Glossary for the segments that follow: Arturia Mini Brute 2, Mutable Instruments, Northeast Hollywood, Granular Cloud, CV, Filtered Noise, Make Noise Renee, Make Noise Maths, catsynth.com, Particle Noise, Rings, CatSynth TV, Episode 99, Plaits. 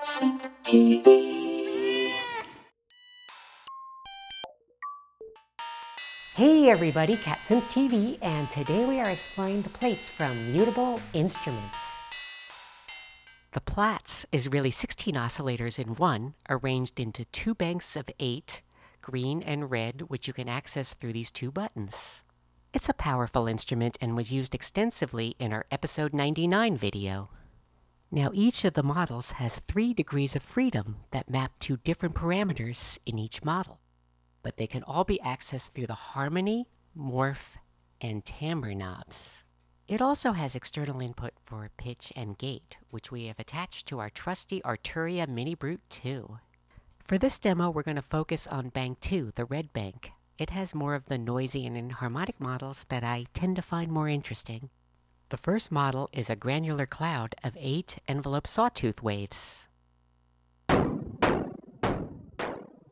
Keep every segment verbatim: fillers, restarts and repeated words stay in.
CatSynth T V. Hey everybody, CatSynth T V, and today we are exploring the plaits from Mutable Instruments. The Plaits is really sixteen oscillators in one, arranged into two banks of eight, green and red, which you can access through these two buttons. It's a powerful instrument and was used extensively in our episode ninety-nine video. Now each of the models has three degrees of freedom that map to different parameters in each model, but they can all be accessed through the harmony, morph, and timbre knobs. It also has external input for pitch and gate, which we have attached to our trusty Arturia Mini Brute two. For this demo, we're going to focus on bank two, the red bank. It has more of the noisy and inharmonic models that I tend to find more interesting. The first model is a granular cloud of eight envelope sawtooth waves.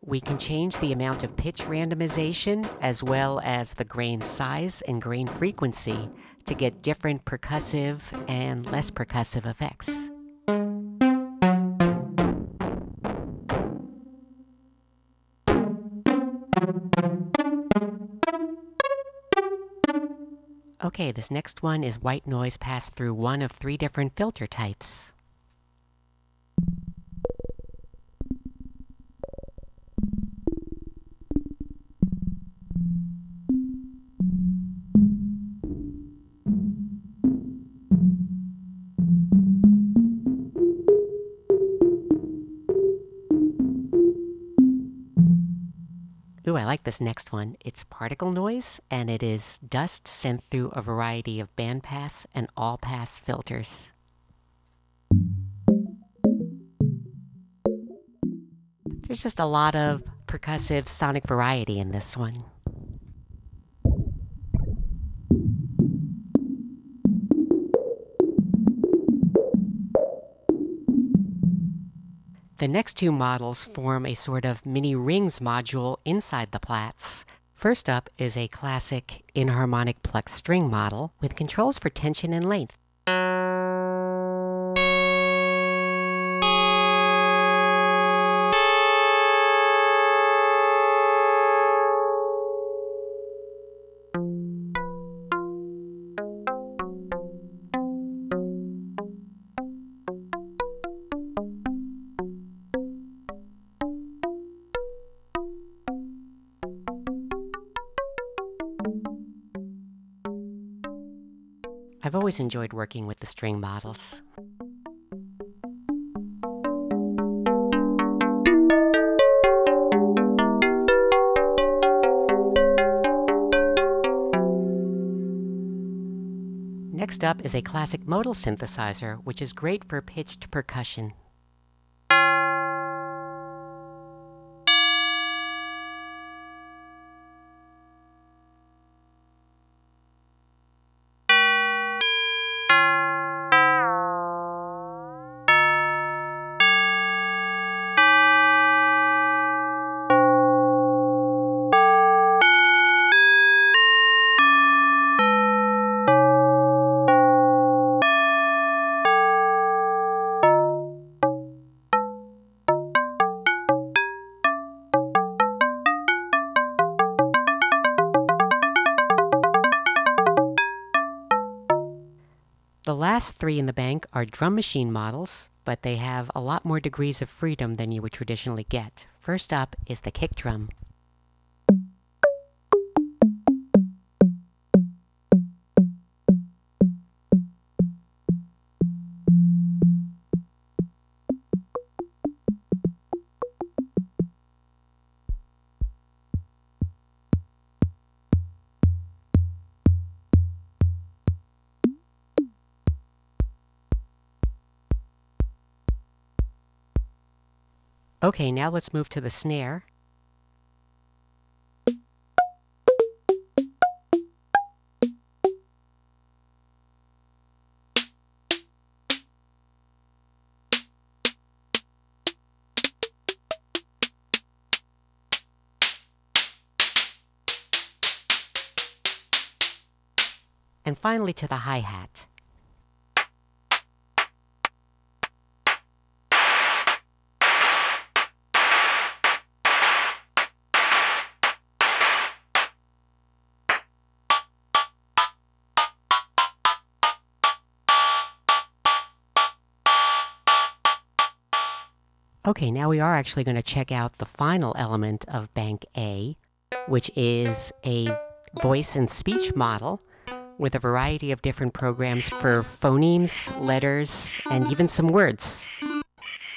We can change the amount of pitch randomization as well as the grain size and grain frequency to get different percussive and less percussive effects. Okay, this next one is white noise passed through one of three different filter types. Ooh, I like this next one. It's particle noise, and it is dust sent through a variety of bandpass and all-pass filters. There's just a lot of percussive sonic variety in this one. The next two models form a sort of mini rings module inside the Plaits. First up is a classic inharmonic plucked string model with controls for tension and length. I've always enjoyed working with the string models. Next up is a classic modal synthesizer, which is great for pitched percussion. The last three in the bank are drum machine models, but they have a lot more degrees of freedom than you would traditionally get. First up is the kick drum. Okay, now let's move to the snare. And finally to the hi-hat. Okay, now we are actually going to check out the final element of Bank A, which is a voice and speech model with a variety of different programs for phonemes, letters, and even some words.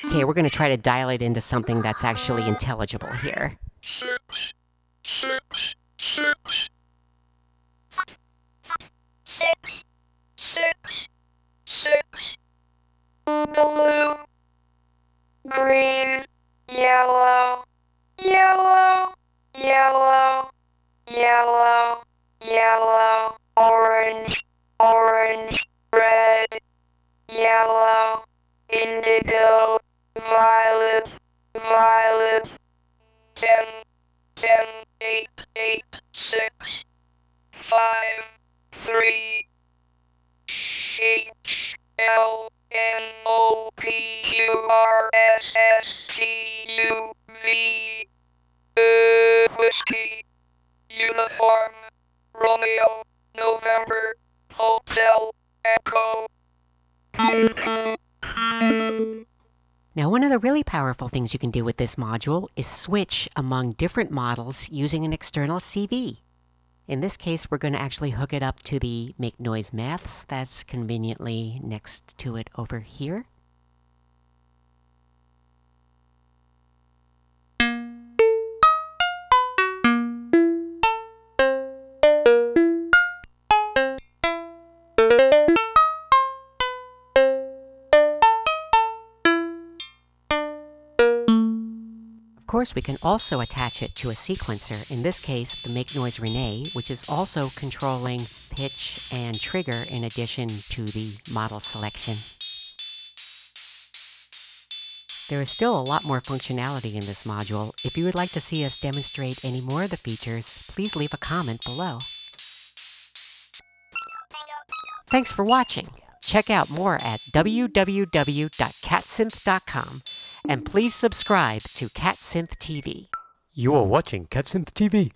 Okay, we're going to try to dial it into something that's actually intelligible here. Blue, green, yellow, yellow, yellow, yellow, yellow, orange, orange, red, yellow, indigo, violet, violet, ten, ten, eight, eight, six, five, three, H, L, N, O, P, Q, R, S, S, T, U, V, uh, Whiskey, Uniform, Romeo, November, Hotel, Echo. Now, one of the really powerful things you can do with this module is switch among different models using an external C V. In this case, we're going to actually hook it up to the Make Noise Maths that's conveniently next to it over here. Of course, we can also attach it to a sequencer, in this case the Make Noise Renee, which is also controlling pitch and trigger in addition to the model selection. There is still a lot more functionality in this module. If you would like to see us demonstrate any more of the features, please leave a comment below. Thanks for watching! Check out more at w w w dot catsynth dot com. And please subscribe to CatSynth T V. You are watching CatSynth T V.